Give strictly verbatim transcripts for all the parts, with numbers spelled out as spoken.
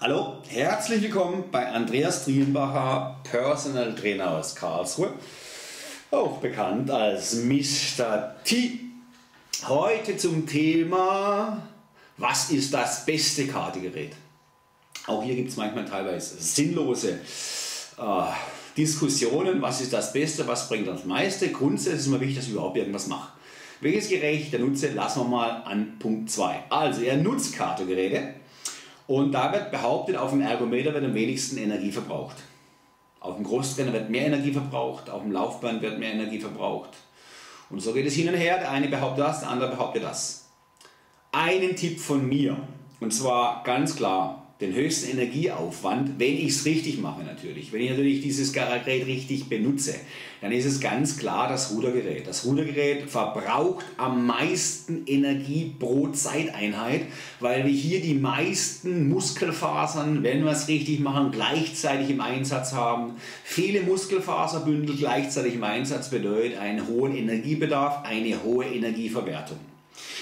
Hallo, herzlich willkommen bei Andreas Trienbacher, Personal Trainer aus Karlsruhe, auch bekannt als Mister T. Heute zum Thema, was ist das beste Kartegerät? Auch hier gibt es manchmal teilweise sinnlose äh, Diskussionen, was ist das Beste, was bringt das meiste. Grundsätzlich ist mir wichtig, dass ich überhaupt irgendwas mache. Welches Gerät ich da nutze, lassen wir mal an Punkt zwei. Also er nutzt Kartegeräte. Und da wird behauptet, auf dem Ergometer wird am wenigsten Energie verbraucht. Auf dem Großtrainer wird mehr Energie verbraucht, auf dem Laufband wird mehr Energie verbraucht. Und so geht es hin und her, der eine behauptet das, der andere behauptet das. Einen Tipp von mir, und zwar ganz klar, den höchsten Energieaufwand, wenn ich es richtig mache natürlich. Wenn ich natürlich dieses Gerät richtig benutze, dann ist es ganz klar das Rudergerät. Das Rudergerät verbraucht am meisten Energie pro Zeiteinheit, weil wir hier die meisten Muskelfasern, wenn wir es richtig machen, gleichzeitig im Einsatz haben. Viele Muskelfaserbündel gleichzeitig im Einsatz bedeutet einen hohen Energiebedarf, eine hohe Energieverwertung.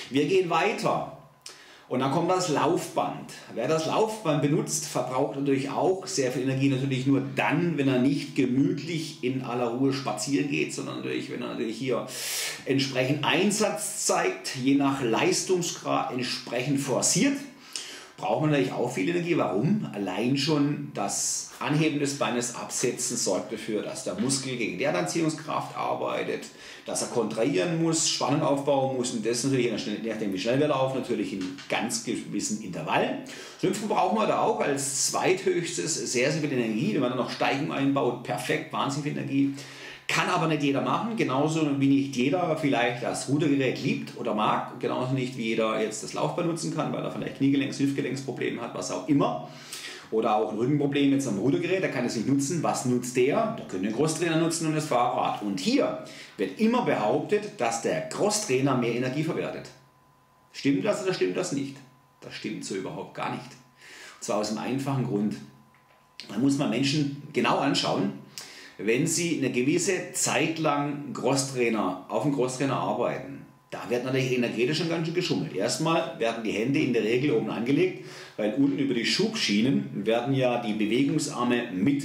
Wir gehen weiter. Und dann kommt das Laufband. Wer das Laufband benutzt, verbraucht natürlich auch sehr viel Energie. Natürlich nur dann, wenn er nicht gemütlich in aller Ruhe spazieren geht, sondern natürlich, wenn er natürlich hier entsprechend Einsatz zeigt, je nach Leistungsgrad entsprechend forciert, braucht man natürlich auch viel Energie. Warum? Allein schon das Anheben des Beines, Absetzen sorgt dafür, dass der Muskel gegen die Erdanziehungskraft arbeitet, dass er kontrahieren muss, Spannung aufbauen muss und das natürlich, nachdem wie schnell wir laufen, natürlich in ganz gewissen Intervallen. Schlüpfen brauchen wir da auch als zweithöchstes sehr, sehr viel Energie. Wenn man dann noch Steigung einbaut, perfekt, wahnsinnig viel Energie. Kann aber nicht jeder machen, genauso wie nicht jeder vielleicht das Rudergerät liebt oder mag, genauso nicht wie jeder jetzt das Laufband nutzen kann, weil er vielleicht Kniegelenks-, Hüftgelenksprobleme hat, was auch immer. Oder auch ein Rückenproblem jetzt am Rudergerät, der kann es nicht nutzen. Was nutzt der? Der könnte den Crosstrainer nutzen und das Fahrrad. Und hier wird immer behauptet, dass der Crosstrainer mehr Energie verwertet. Stimmt das oder stimmt das nicht? Das stimmt so überhaupt gar nicht. Und zwar aus dem einfachen Grund. Da muss man Menschen genau anschauen, wenn Sie eine gewisse Zeit lang Crosstrainer, auf dem Crosstrainer arbeiten, da wird natürlich energetisch schon ganz schön geschummelt. Erstmal werden die Hände in der Regel oben angelegt, weil unten über die Schubschienen werden ja die Bewegungsarme mit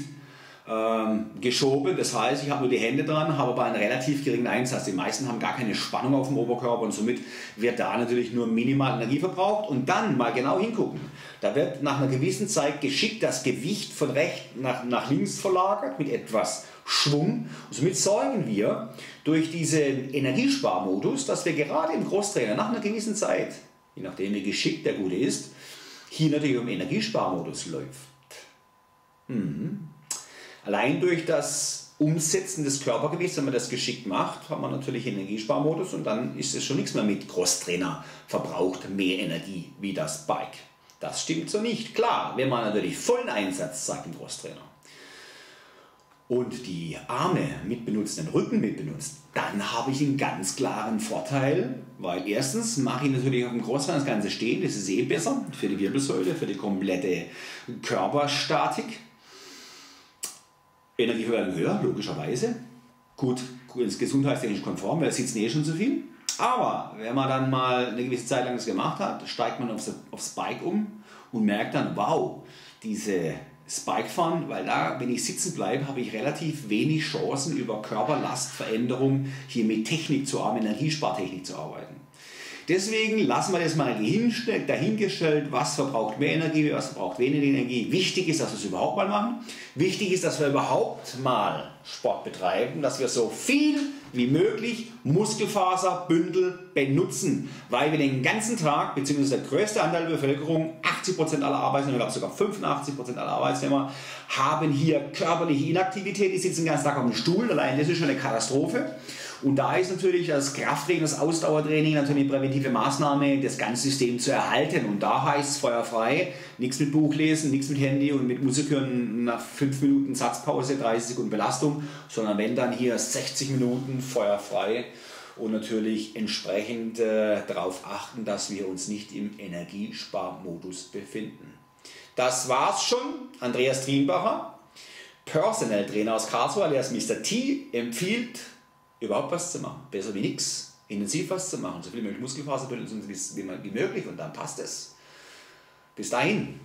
ähm, geschoben. Das heißt, ich habe nur die Hände dran, habe aber einen relativ geringen Einsatz. Die meisten haben gar keine Spannung auf dem Oberkörper und somit wird da natürlich nur minimal Energie verbraucht. Und dann mal genau hingucken. Da wird nach einer gewissen Zeit geschickt das Gewicht von rechts nach, nach links verlagert mit etwas Schwung. Und somit sorgen wir durch diesen Energiesparmodus, dass wir gerade im Crosstrainer nach einer gewissen Zeit, je nachdem wie geschickt der Gute ist, hier natürlich im Energiesparmodus läuft. Mhm. Allein durch das Umsetzen des Körpergewichts, wenn man das geschickt macht, hat man natürlich Energiesparmodus und dann ist es schon nichts mehr mit Crosstrainer verbraucht mehr Energie wie das Bike. Das stimmt so nicht. Klar, wenn man natürlich vollen Einsatz zeigt im Crosstrainer und die Arme mitbenutzt, den Rücken mitbenutzt, dann habe ich einen ganz klaren Vorteil, weil erstens mache ich natürlich auf dem Crosstrainer das Ganze stehen, das ist eh besser für die Wirbelsäule, für die komplette Körperstatik. Energieverwertung höher, logischerweise. Gut, ist gesundheitstechnisch konform, weil es sitzen eh schon zu viel. Aber wenn man dann mal eine gewisse Zeit lang das gemacht hat, steigt man aufs, aufs Bike um und merkt dann, wow, dieses Bikefahren, weil da, wenn ich sitzen bleibe, habe ich relativ wenig Chancen, über Körperlastveränderung hier mit Technik zu arbeiten, Energiespartechnik zu arbeiten. Deswegen lassen wir das mal dahingestellt, was verbraucht mehr Energie, was verbraucht weniger Energie. Wichtig ist, dass wir es überhaupt mal machen. Wichtig ist, dass wir überhaupt mal Sport betreiben, dass wir so viel wie möglich Muskelfaserbündel benutzen, weil wir den ganzen Tag, beziehungsweise der größte Anteil der Bevölkerung, achtzig Prozent aller Arbeitsnehmer, ich glaube sogar fünfundachtzig Prozent aller Arbeitsnehmer, haben hier körperliche Inaktivität, die sitzen den ganzen Tag auf dem Stuhl, allein das ist schon eine Katastrophe. Und da ist natürlich das Krafttraining, das Ausdauertraining natürlich eine präventive Maßnahme, das ganze System zu erhalten. Und da heißt es feuerfrei, nichts mit Buch lesen, nichts mit Handy und mit Musik hören nach fünf Minuten Satzpause, dreißig Sekunden Belastung, sondern wenn dann hier sechzig Minuten feuerfrei und natürlich entsprechend äh, darauf achten, dass wir uns nicht im Energiesparmodus befinden. Das war's schon. Andreas Trienbacher, Personal Trainer aus Karlsruhe, alias Mister T, empfiehlt, überhaupt was zu machen, besser wie nichts, intensiv was zu machen, so viel wie möglich Muskelfaser benutzen, wie möglich und dann passt es. Bis dahin.